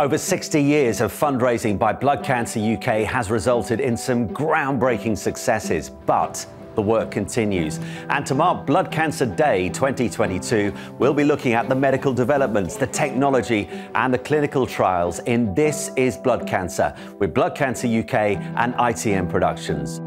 Over 60 years of fundraising by Blood Cancer UK has resulted in some groundbreaking successes, but the work continues. And to mark Blood Cancer Day 2022, we'll be looking at the medical developments, the technology and the clinical trials in This Is Blood Cancer with Blood Cancer UK and ITN Productions.